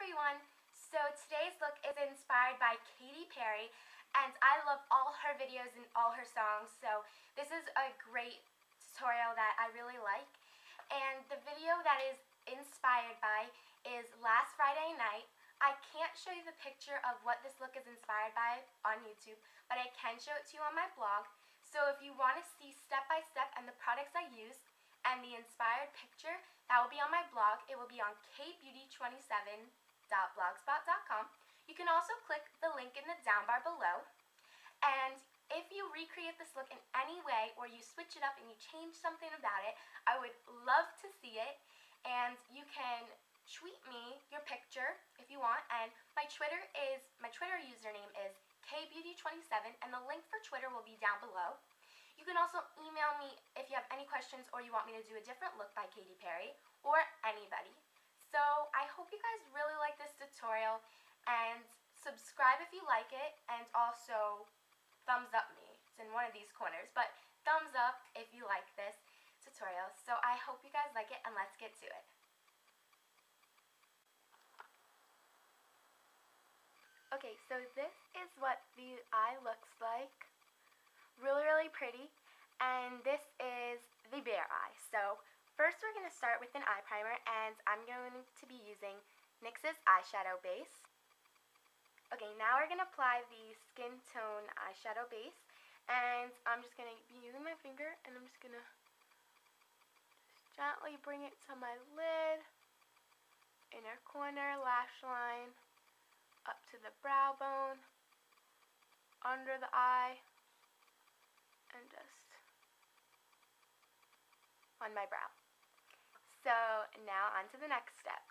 everyone! So today's look is inspired by Katy Perry, and I love all her videos and all her songs, so this is a great tutorial that I really like. And the video that is inspired by is Last Friday Night. I can't show you the picture of what this look is inspired by on YouTube, but I can show it to you on my blog. So if you want to see step by step and the products I used and the inspired picture, that will be on my blog. It will be on KayBeauty27.blogspot.com. You can also click the link in the down bar below. And if you recreate this look in any way, or you switch it up and you change something about it, I would love to see it. And you can tweet me your picture if you want, and my Twitter username is KayBeauty27, and the link for Twitter will be down below. You can also email me if you have any questions or you want me to do a different look by Katy Perry or anybody. So I hope you guys really like this tutorial, and subscribe if you like it, and also thumbs up me. It's in one of these corners, but thumbs up if you like this tutorial. So I hope you guys like it, and let's get to it. Okay, so this is what the eye looks like. Really, really pretty. And this is the bare eye. So first we're going to start with an eye primer, and I'm going to be using NYX's eyeshadow base. Okay, now we're going to apply the skin tone eyeshadow base, and I'm just going to be using my finger, and I'm just going to gently bring it to my lid, inner corner, lash line, up to the brow bone, under the eye, and just on my brow. So now on to the next step.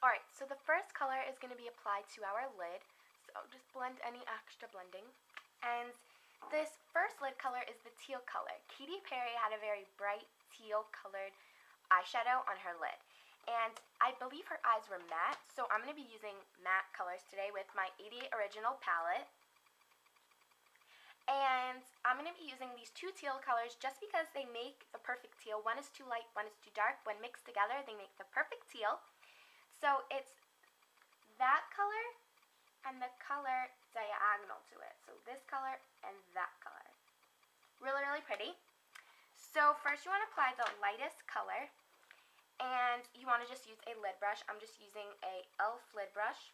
Alright, so the first color is going to be applied to our lid, so just blend any extra blending. And this first lid color is the teal color. Katy Perry had a very bright teal colored eyeshadow on her lid. And I believe her eyes were matte, so I'm going to be using matte colors today with my 88 Original palette. And I'm going to be using these two teal colors just because they make the perfect teal. One is too light, one is too dark. When mixed together, they make the perfect teal. So it's that color and the color diagonal to it. So this color and that color. Really, really pretty. So first you want to apply the lightest color, and you want to just use a lid brush. I'm just using a e.l.f. lid brush.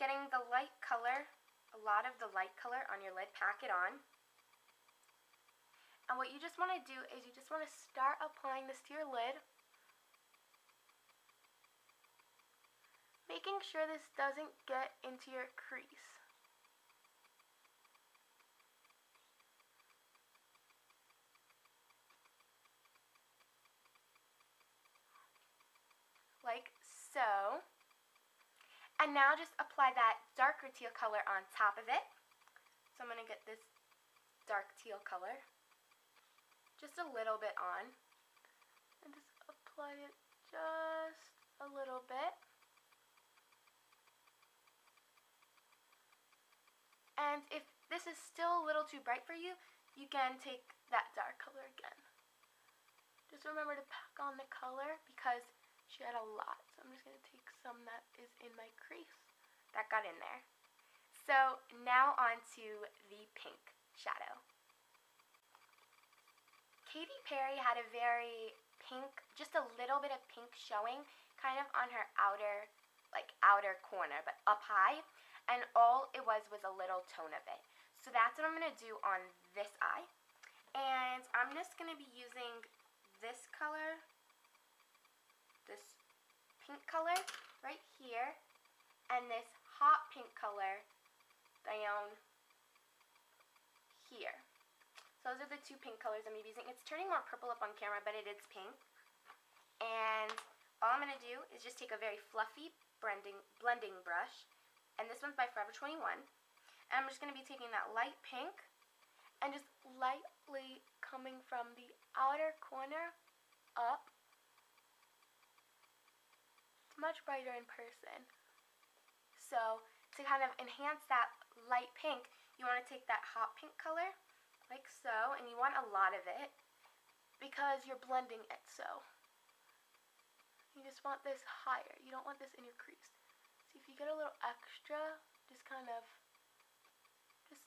Getting the light color, a lot of the light color on your lid, pack it on. And what you just want to do is you just want to start applying this to your lid, making sure this doesn't get into your crease. Like so. And now just apply that darker teal color on top of it. So I'm going to get this dark teal color, just a little bit on, and just apply it just a little bit. And if this is still a little too bright for you, you can take that dark color again. Just remember to pack on the color because she had a lot. So I'm just going to take some that is in my crease. That got in there. So now on to the pink shadow. Katy Perry had a very pink, just a little bit of pink showing kind of on her outer, like outer corner, but up high. And all it was a little tone of it. So that's what I'm going to do on this eye. And I'm just going to be using this color, this pink color right here, and this hot pink color down here. So those are the two pink colors I'm going to be using. It's turning more purple up on camera, but it is pink. And all I'm going to do is just take a very fluffy blending brush. And this one's by Forever 21. And I'm just going to be taking that light pink and just lightly coming from the outer corner up. It's much brighter in person. So to kind of enhance that light pink, you want to take that hot pink color, like so, and you want a lot of it because you're blending it so. You just want this higher. You don't want this in your crease. So if you get a little extra, just kind of just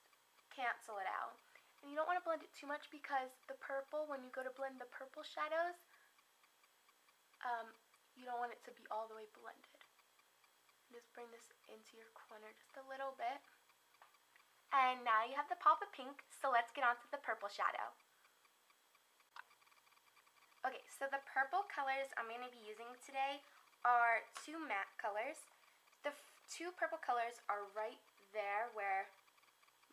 cancel it out. And you don't want to blend it too much because the purple, when you go to blend the purple shadows, you don't want it to be all the way blended. Just bring this into your corner just a little bit. And now you have the pop of pink, so let's get on to the purple shadow. Okay, so the purple colors I'm going to be using today are two matte colors. The two purple colors are right there where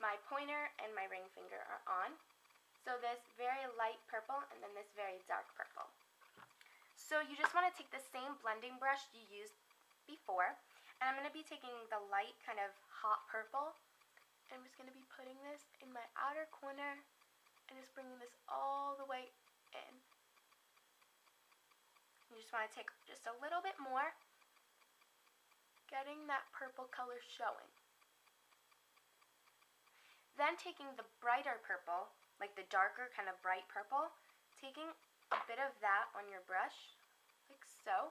my pointer and my ring finger are on. So this very light purple and then this very dark purple. So you just want to take the same blending brush you used before, and I'm going to be taking the light kind of hot purple. I'm just going to be putting this in my outer corner and just bringing this all the way in. You just want to take just a little bit more, getting that purple color showing. Then taking the brighter purple, like the darker kind of bright purple, taking a bit of that on your brush, like so,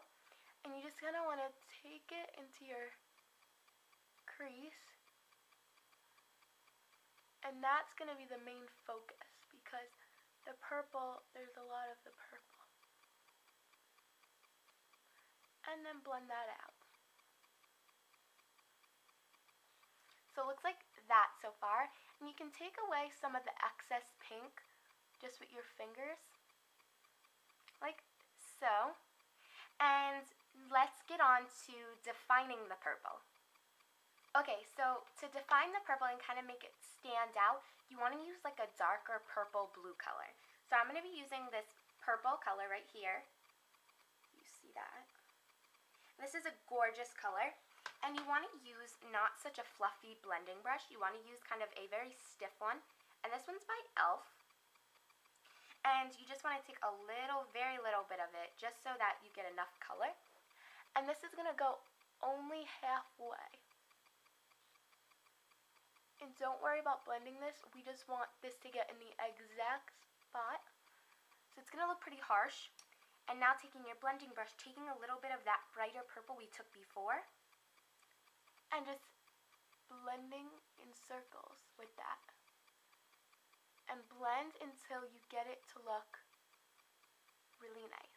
and you just kind of want to take it into your crease. And that's going to be the main focus because the purple, there's a lot of the purple. And then blend that out. So it looks like that so far. And you can take away some of the excess pink just with your fingers, like so. And let's get on to defining the purple. Okay, so to define the purple and kind of make it stand out, you want to use like a darker purple blue color. So I'm going to be using this purple color right here. You see that? This is a gorgeous color. And you want to use not such a fluffy blending brush. You want to use kind of a very stiff one. And this one's by e.l.f. And you just want to take a little, very little bit of it just so that you get enough color. And this is going to go only halfway. And don't worry about blending this. We just want this to get in the exact spot. So it's going to look pretty harsh. And now taking your blending brush, taking a little bit of that brighter purple we took before. And just blending in circles with that. And blend until you get it to look really nice.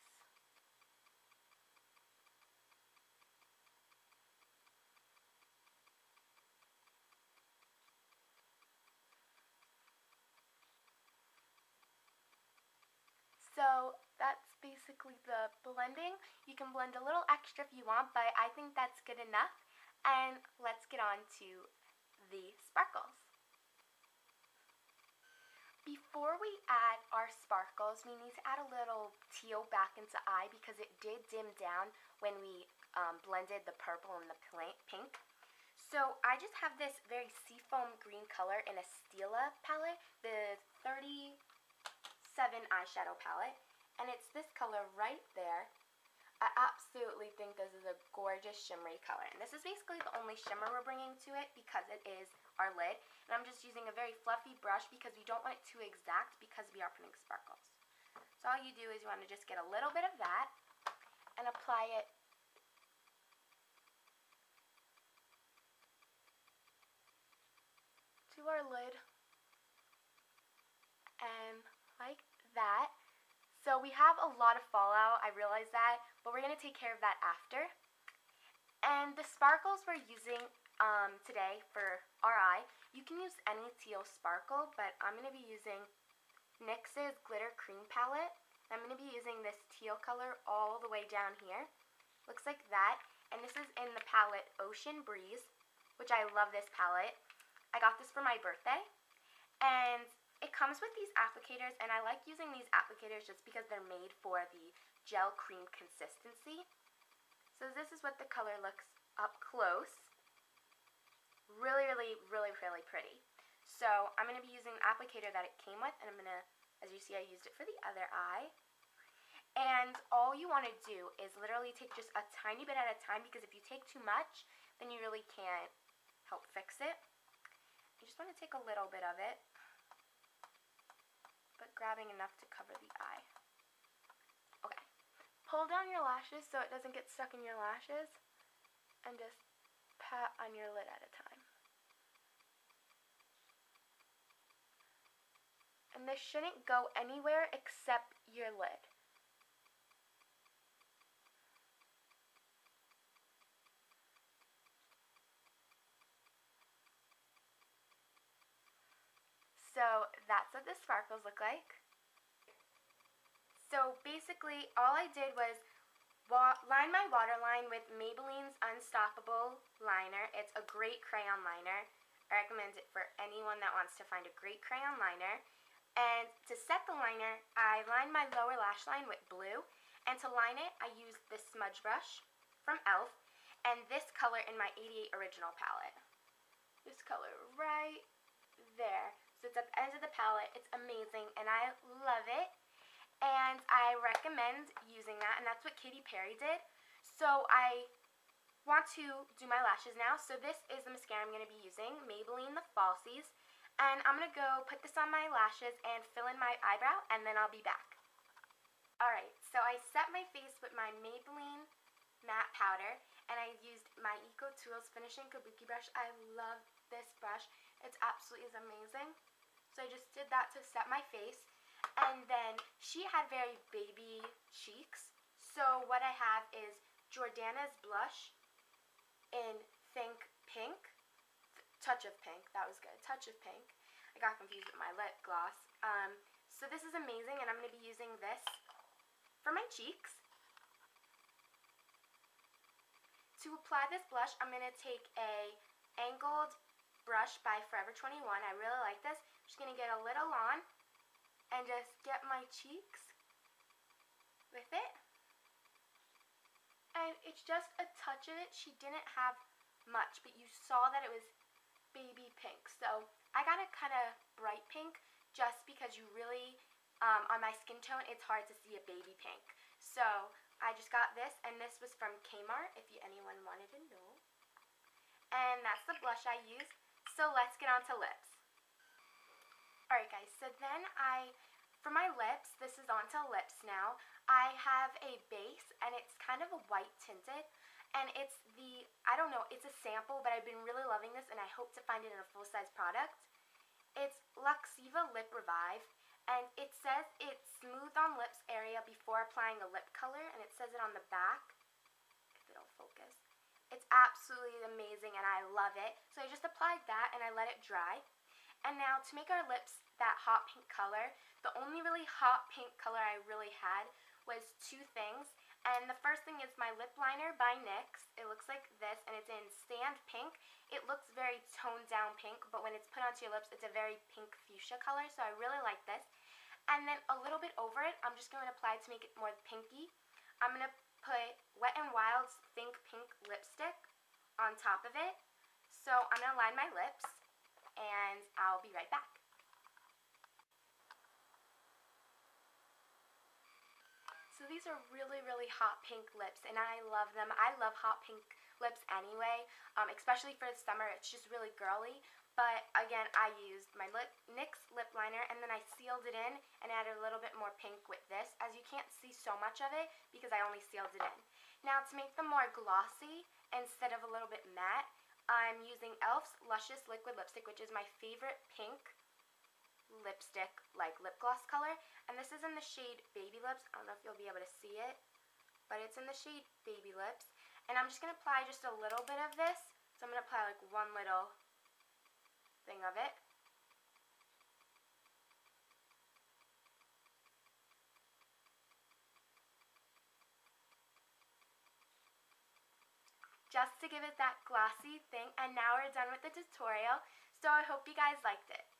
So that's basically the blending. You can blend a little extra if you want, but I think that's good enough. And let's get on to the sparkles. Before we add our sparkles, we need to add a little teal back into eye because it did dim down when we blended the purple and the pink. So I just have this very seafoam green color in a Stila palette, the 37 eyeshadow palette, and it's this color right there. I absolutely think this is a gorgeous shimmery color, and this is basically the only shimmer we're bringing to it because it is our lid, and I'm just using a very fluffy brush because we don't want it too exact because we are putting sparkles. So all you do is you want to just get a little bit of that and apply it to our lid, and like that. So we have a lot of fallout, I realize that, but we're going to take care of that after. And the sparkles we're using today for our eye, you can use any teal sparkle, but I'm going to be using NYX's Glitter Cream Palette. I'm going to be using this teal color all the way down here. Looks like that. And this is in the palette Ocean Breeze, which I love this palette. I got this for my birthday. And it comes with these applicators, and I like using these applicators just because they're made for the gel cream consistency. So this is what the color looks up close. Really pretty. So I'm going to be using the applicator that it came with, and I'm going to, as you see, I used it for the other eye. And all you want to do is literally take just a tiny bit at a time, because if you take too much, then you really can't help fix it. You just want to take a little bit of it, but grabbing enough to cover the eye. Okay, pull pull down your lashes so it doesn't get stuck in your lashes, and just pat on your lid at a time. And this shouldn't go anywhere except your lid. So that's what the sparkles look like. So basically all I did was line my waterline with Maybelline's Unstoppable Liner. It's a great crayon liner. I recommend it for anyone that wants to find a great crayon liner. And to set the liner, I lined my lower lash line with blue. And to line it, I used this smudge brush from e.l.f. and this color in my 88 Original palette. This color right there. So it's at the end of the palette. It's amazing, and I love it. And I recommend using that, and that's what Katy Perry did. So I want to do my lashes now. So this is the mascara I'm going to be using, Maybelline the Falsies. And I'm going to go put this on my lashes and fill in my eyebrow, and then I'll be back. Alright, so I set my face with my Maybelline matte powder, and I used my Eco Tools Finishing Kabuki brush. I love this brush. It's absolutely amazing. So I just did that to set my face. And then she had very baby cheeks, so what I have is Jordana's blush in Think Pink, Touch of Pink, that was good, Touch of Pink. I got confused with my lip gloss. So this is amazing, and I'm going to be using this for my cheeks. To apply this blush, I'm going to take a angled brush by Forever 21. I really like this. I'm just going to get a little on and just get my cheeks with it, and it's just a touch of it. She didn't have much, but you saw that it was baby pink, so I got a kind of bright pink just because you really, on my skin tone, it's hard to see a baby pink. So I just got this, and this was from Kmart, if anyone wanted to know, and that's the blush I used. So let's get on to lips. Alright guys, so then for my lips, this is onto lips now. I have a base, and it's kind of a white tinted, and it's the, I don't know, it's a sample, but I've been really loving this, and I hope to find it in a full-size product. It's Luxiva Lip Revive, and it says it's smooth on lips area before applying a lip color, and it says it on the back, if it'll focus. It's absolutely amazing, and I love it. So I just applied that, and I let it dry. And now to make our lips that hot pink color, the only really hot pink color I really had was two things. And the first thing is my lip liner by NYX. It looks like this, and it's in Sand Pink. It looks very toned down pink, but when it's put onto your lips, it's a very pink fuchsia color, so I really like this. And then a little bit over it, I'm just going to apply it to make it more pinky. I'm going to put Wet n Wild's Think Pink lipstick on top of it. So I'm going to line my lips, and I'll be right back. So these are really, really hot pink lips, and I love them. I love hot pink lips anyway, especially for the summer. It's just really girly. But again, I used my NYX lip liner, and then I sealed it in and added a little bit more pink with this, as you can't see so much of it because I only sealed it in. Now to make them more glossy instead of a little bit matte, I'm using e.l.f.'s Luscious Liquid Lipstick, which is my favorite pink lipstick, like lip gloss color. And this is in the shade Baby Lips. I don't know if you'll be able to see it, but it's in the shade Baby Lips. And I'm just going to apply just a little bit of this. So I'm going to apply like one little thing of it. Just to give it that glossy thing. And now we're done with the tutorial, so I hope you guys liked it.